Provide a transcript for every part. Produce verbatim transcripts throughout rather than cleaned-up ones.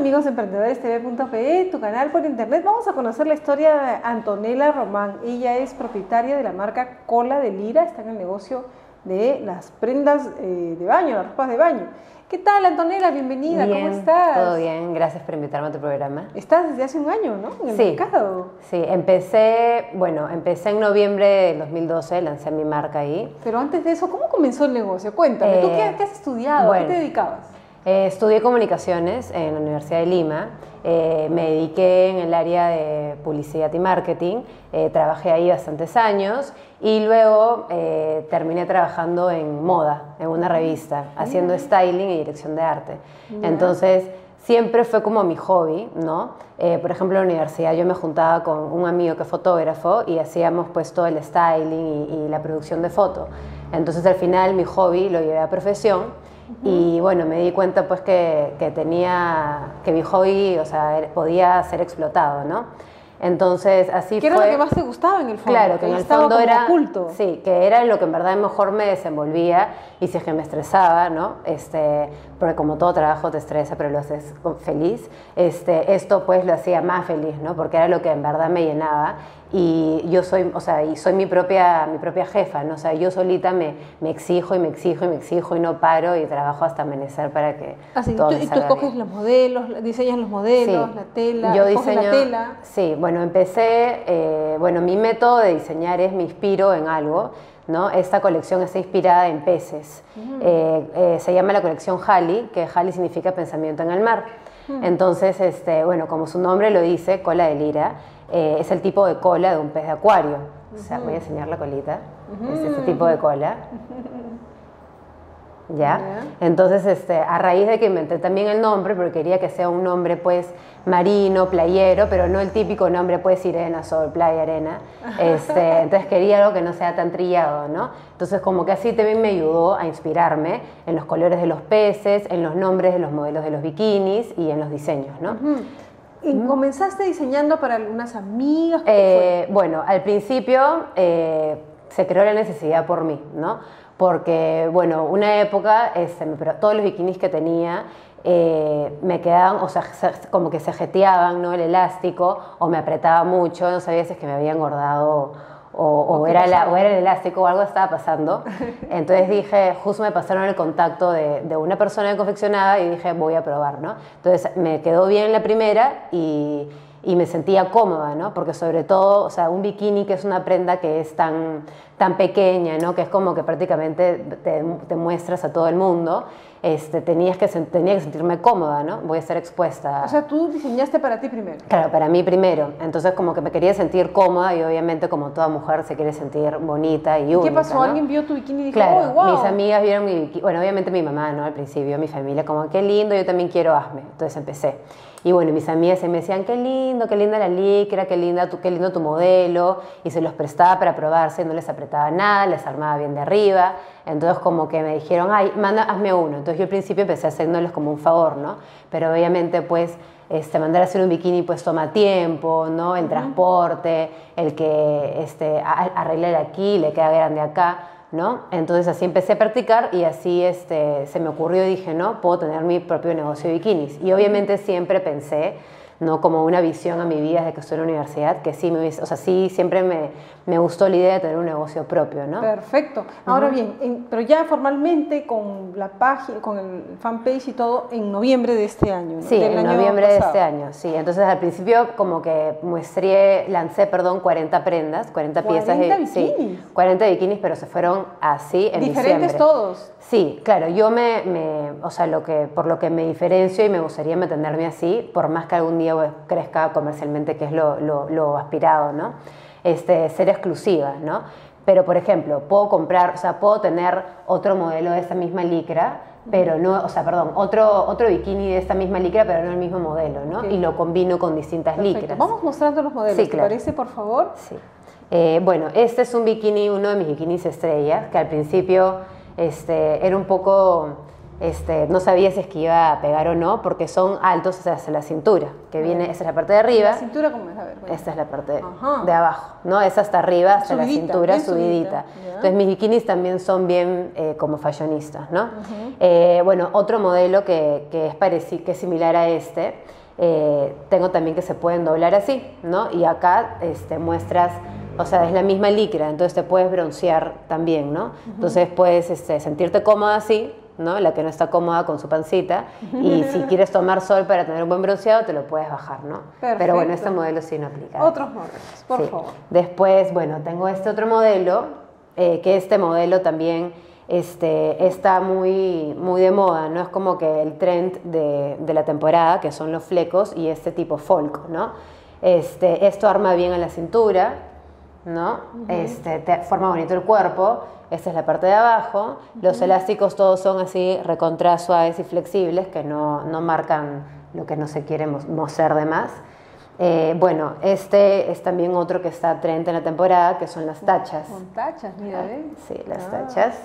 amigos emprendedores T V punto pe, tu canal por internet. Vamos a conocer la historia de Antonella Román. Ella es propietaria de la marca Cola de Lira, está en el negocio de las prendas eh, de baño, las ropas de baño. ¿Qué tal, Antonella? Bienvenida, bien, ¿cómo estás? Todo bien, gracias por invitarme a tu programa. Estás desde hace un año, ¿no? En el sí, mercado. Sí, empecé, bueno, empecé en noviembre del dos mil doce, lancé mi marca ahí. Pero antes de eso, ¿cómo comenzó el negocio? Cuéntame, eh, ¿tú qué, qué has estudiado? Bueno, ¿qué te dedicabas? Eh, estudié comunicaciones en la Universidad de Lima, eh, me dediqué en el área de publicidad y marketing, eh, trabajé ahí bastantes años y luego eh, terminé trabajando en moda, en una revista, haciendo styling y dirección de arte. Entonces, siempre fue como mi hobby, ¿no? Eh, por ejemplo, en la universidad yo me juntaba con un amigo que es fotógrafo y hacíamos pues todo el styling y, y la producción de fotos. Entonces, al final, mi hobby lo llevé a profesión. Y bueno, me di cuenta pues que, que tenía, que mi hobby, o sea, podía ser explotado, ¿no? Entonces, así fue. ¿Qué era lo que más te gustaba en el fondo? Claro, que en el fondo era oculto. Sí, que era lo que en verdad mejor me desenvolvía y si es que me estresaba, ¿no? Este, porque como todo trabajo te estresa, pero lo haces feliz. Este, esto pues lo hacía más feliz, ¿no? Porque era lo que en verdad me llenaba. Y yo soy, o sea, y soy mi propia, mi propia jefa, ¿no? O sea, yo solita me, me exijo y me exijo y me exijo y no paro y trabajo hasta amanecer para que así, todo tú, me salga. Y tú coges bien los modelos, diseñas los modelos, sí, la tela, yo diseño, la tela. Sí, bueno, empecé, eh, bueno, mi método de diseñar es me inspiro en algo, ¿no? Esta colección está inspirada en peces. Uh -huh. eh, eh, se llama la colección Hali, que Hali significa pensamiento en el mar. Uh -huh. Entonces, este, bueno, como su nombre lo dice, Cola de Lira, Eh, es el tipo de cola de un pez de acuario. Uh-huh. O sea, voy a enseñar la colita. Uh-huh. Es este tipo de cola. Uh-huh. ¿Ya? Uh-huh. Entonces, este, a raíz de que inventé también el nombre, porque quería que sea un nombre, pues, marino, playero, pero no el típico nombre, pues, sirena, sol, playa, arena. Este, entonces, quería algo que no sea tan trillado, ¿no? Entonces, como que así también me ayudó a inspirarme en los colores de los peces, en los nombres de los modelos de los bikinis y en los diseños, ¿no? Uh-huh. ¿Y comenzaste diseñando para algunas amigas? Eh, bueno, al principio eh, se creó la necesidad por mí, ¿no? Porque, bueno, una época, este, todos los bikinis que tenía eh, me quedaban, o sea, como que se jeteaban, ¿no? El elástico, o me apretaba mucho, no sabía si es que me había engordado o, o, era la, o era el elástico o algo estaba pasando. Entonces dije, justo me pasaron el contacto de, de una persona que confeccionaba y dije, voy a probar, ¿no? Entonces me quedó bien la primera y, y me sentía cómoda, ¿no? Porque sobre todo, o sea, un bikini que es una prenda que es tan, tan pequeña, ¿no? Que es como que prácticamente te, te muestras a todo el mundo. Este, tenías que, tenía que sentirme cómoda, ¿no? Voy a estar expuesta. O sea, tú diseñaste para ti primero. Claro, para mí primero. Entonces, como que me quería sentir cómoda y obviamente como toda mujer se quiere sentir bonita y única. ¿Qué pasó? ¿No? ¿Alguien vio tu bikini y dijo, claro, oh, wow? Mis amigas vieron mi bikini. Bueno, obviamente mi mamá, ¿no? Al principio, mi familia, como, qué lindo, yo también quiero, hazme. Entonces empecé. Y bueno, mis amigas se me decían, qué lindo, qué linda la licra, qué, linda tu, qué lindo tu modelo. Y se los prestaba para probarse, no les apretaba nada, les armaba bien de arriba. Entonces como que me dijeron, ay, manda, hazme uno. Entonces yo al principio empecé a haciéndoles como un favor, ¿no? Pero obviamente pues este, mandar a hacer un bikini pues toma tiempo, ¿no? El transporte, el que este, arreglar aquí, le queda grande acá, ¿no? Entonces así empecé a practicar y así este, se me ocurrió y dije, ¿no? Puedo tener mi propio negocio de bikinis. Y obviamente siempre pensé, ¿no? Como una visión a mi vida desde que estoy en la universidad, que sí, me, o sea, sí siempre me, me gustó la idea de tener un negocio propio, ¿no? Perfecto. Ahora uh-huh. bien, en, pero ya formalmente con la página, con el fanpage y todo, en noviembre de este año, ¿no? Sí, del en año noviembre pasado. de este año, sí. Entonces, al principio como que muestré, lancé, perdón, cuarenta prendas, cuarenta piezas. ¿cuarenta bikinis? Sí, cuarenta bikinis, pero se fueron así en diciembre. ¿Diferentes todos? Sí, claro. Yo me, me, o sea, lo que, por lo que me diferencio y me gustaría mantenerme así, por más que algún día crezca comercialmente, que es lo, lo, lo aspirado, ¿no? Este, ser exclusiva, ¿no? Pero, por ejemplo, puedo comprar, o sea, puedo tener otro modelo de esta misma licra, pero no, o sea, perdón, otro, otro bikini de esta misma licra, pero no el mismo modelo, ¿no? Okay. Y lo combino con distintas Perfecto. licras. Vamos mostrando los modelos, sí, claro. ¿Te parece, por favor? Sí. Eh, bueno, este es un bikini, uno de mis bikinis estrellas, que al principio este, era un poco... Este, no sabía si es que iba a pegar o no, porque son altos hacia la cintura, que viene, esa es la parte de arriba. ¿La cintura cómo es? A ver, bueno. Esta es la parte de, de abajo, ¿no? Es hasta arriba, hasta subidita, la cintura, subidita. subidita. Entonces, mis bikinis también son bien eh, como fashionistas, ¿no? Uh-huh. eh, bueno, otro modelo que, que, es parecido, que es similar a este, eh, tengo también que se pueden doblar así, ¿no? Y acá este, muestras... O sea, es la misma licra, entonces te puedes broncear también, ¿no? Uh-huh. Entonces puedes este, sentirte cómoda así, ¿no? La que no está cómoda con su pancita. Y si quieres tomar sol para tener un buen bronceado, te lo puedes bajar, ¿no? Perfecto. Pero bueno, este modelo sí no aplica. Otros modelos, por sí. favor. Después, bueno, tengo este otro modelo, eh, que este modelo también este, está muy, muy de moda, ¿no? Es como que el trend de, de la temporada, que son los flecos y este tipo folk, ¿no? Este, esto arma bien a la cintura, ¿no? Uh-huh. Este, te forma bonito el cuerpo. Esta es la parte de abajo. Uh-huh. Los elásticos todos son así recontra suaves y flexibles, que no, no marcan lo que no se quiere mostrar de más. Eh, bueno, este es también otro que está trend en la temporada, que son las tachas. Con tachas, mira, ¿eh? Sí, las ah, tachas,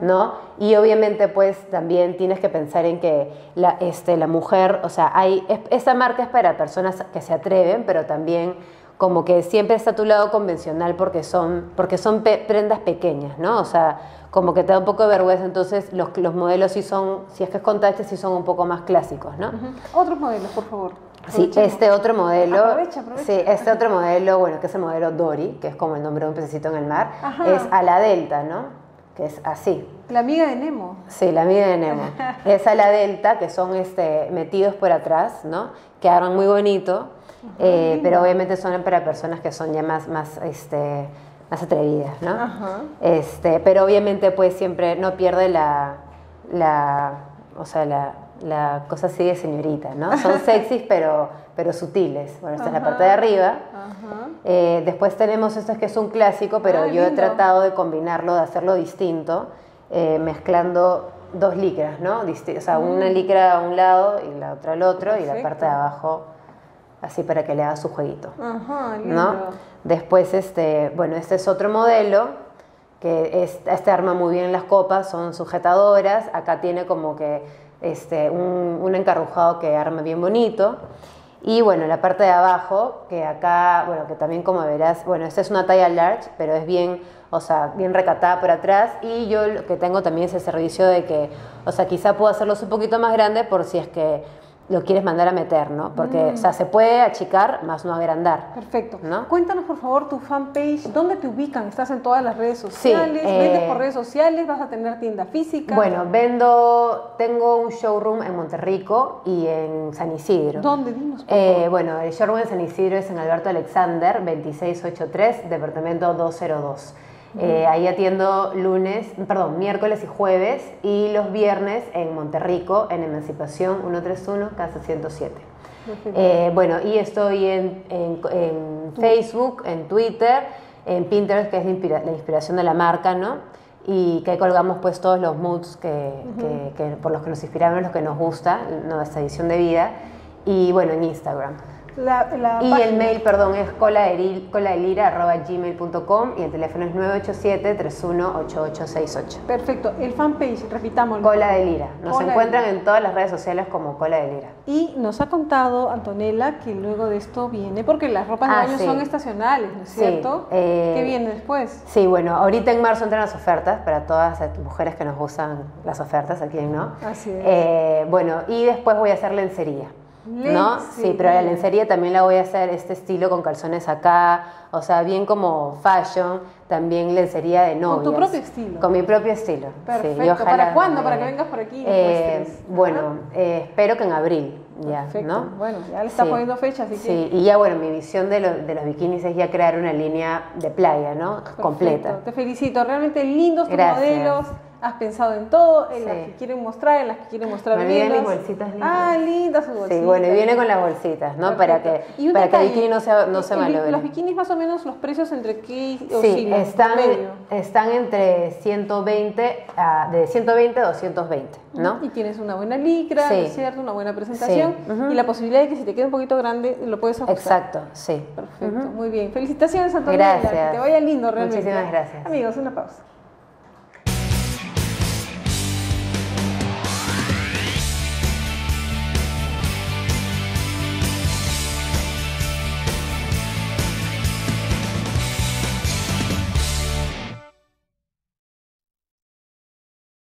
¿no? Y obviamente, pues, también tienes que pensar en que la, este, la mujer, o sea, hay, es, esa marca es para personas que se atreven, pero también como que siempre está a tu lado convencional porque son, porque son pe prendas pequeñas, ¿no? O sea, como que te da un poco de vergüenza, entonces los, los modelos sí son, si es que es con tachas, sí son un poco más clásicos, ¿no? Uh-huh. Otros modelos, por favor. Sí, este otro modelo, aprovecha, aprovecha. Sí, este otro modelo, bueno, que es el modelo Dory, que es como el nombre de un pececito en el mar, ajá, es a la delta, ¿no? Que es así. La amiga de Nemo. Sí, la amiga de Nemo. Es a la delta, que son este, metidos por atrás, ¿no? Quedaron muy bonito. Eh, pero obviamente son para personas que son ya más, más, este, más atrevidas, ¿no? Ajá. Este, pero obviamente pues siempre no pierde la, la, o sea, la, la cosa así de señorita, ¿no? Son sexys pero, pero sutiles. Bueno, esta ajá, es la parte de arriba. Ajá. Eh, después tenemos esto que es un clásico, pero ay, yo lindo. He tratado de combinarlo, de hacerlo distinto, eh, mezclando dos licras, ¿no? Disti- o sea, mm. una licra a un lado y la otra al otro. Perfecto. Y la parte de abajo así para que le haga su jueguito. Ajá, lindo. ¿No? Después, este, bueno, este es otro modelo, que es, este arma muy bien las copas, son sujetadoras, acá tiene como que este, un, un encarrujado que arma bien bonito. Y bueno, la parte de abajo, que acá, bueno, que también como verás, bueno, esta es una talla large, pero es bien, o sea, bien recatada por atrás. Y yo lo que tengo también es el servicio de que, o sea, quizá puedo hacerlos un poquito más grandes por si es que lo quieres mandar a meter, ¿no? Porque, mm. o sea, se puede achicar, más no agrandar. Perfecto. ¿No? Cuéntanos, por favor, tu fanpage, ¿dónde te ubican? ¿Estás en todas las redes sociales? Sí, eh, ¿vendes por redes sociales? ¿Vas a tener tienda física? Bueno, vendo, tengo un showroom en Monterrico y en San Isidro. ¿Dónde? Dinos, por favor. Eh, bueno, el showroom en San Isidro es en Alberto Alexander, veintiséis ochenta y tres, departamento dos cero dos. Uh-huh. eh, ahí atiendo lunes, perdón, miércoles y jueves, y los viernes en Monterrico, en Emancipación ciento treinta y uno, casa ciento siete. Eh, bueno, y estoy en, en, en Facebook, en Twitter, en Pinterest, que es la, inspira la inspiración de la marca, ¿no? Y que ahí colgamos pues todos los moods que, uh-huh. que, que por los que nos inspiramos, los que nos gusta, nuestra edición de vida, y bueno, en Instagram. La, la y página. El mail, perdón, es cola de lira arroba gmail punto com y el teléfono es nueve ocho siete, tres uno ocho, ocho seis ocho. Perfecto. El fanpage, repitámoslo. Cola de Lira. Nos Cola encuentran en todas las redes sociales como Cola de Lira. Y nos ha contado Antonella que luego de esto viene, porque las ropas de ah, baño sí. son estacionales, ¿no es sí. cierto? Eh, ¿Qué viene después? Sí, bueno, ahorita en marzo entran las ofertas para todas las mujeres que nos gustan las ofertas, ¿a quién no? Así es. Eh, bueno, y después voy a hacer lencería. ¿No? Sí, pero la lencería también la voy a hacer este estilo con calzones acá, o sea, bien como fashion, también lencería de novias. Con tu propio estilo. Con mi propio estilo. Perfecto. Sí, yo ojalá, ¿para cuándo? Eh, Para que vengas por aquí. Eh, bueno, eh, espero que en abril. Ya, perfecto. ¿No? Bueno, ya le está sí. poniendo fecha, así que... Sí, y ya bueno, mi visión de, lo, de los bikinis es ya crear una línea de playa, ¿no? Perfecto. Completa. Te felicito, realmente lindos tus Gracias. modelos. Has pensado en todo, en sí. las que quieren mostrar, en las que quieren mostrar bien. Me olvidé mis bolsitas lindas. Ah, lindas sus bolsitas. Sí, bueno, y viene con las bolsitas, ¿no? Perfecto. Para que, para que el bikini no se, no se malogre. ¿Los bikinis más o menos los precios entre qué oscilan? Sí, están, están entre ciento veinte a, de ciento veinte a doscientos veinte, ¿no? Y tienes una buena licra, sí. ¿cierto? Una buena presentación. Sí. Uh -huh. Y la posibilidad de que si te queda un poquito grande, lo puedes ajustar. Exacto, sí. Perfecto, uh -huh. muy bien. Felicitaciones, Antonella. Gracias. Que te vaya lindo realmente. Muchísimas gracias. Amigos, una pausa.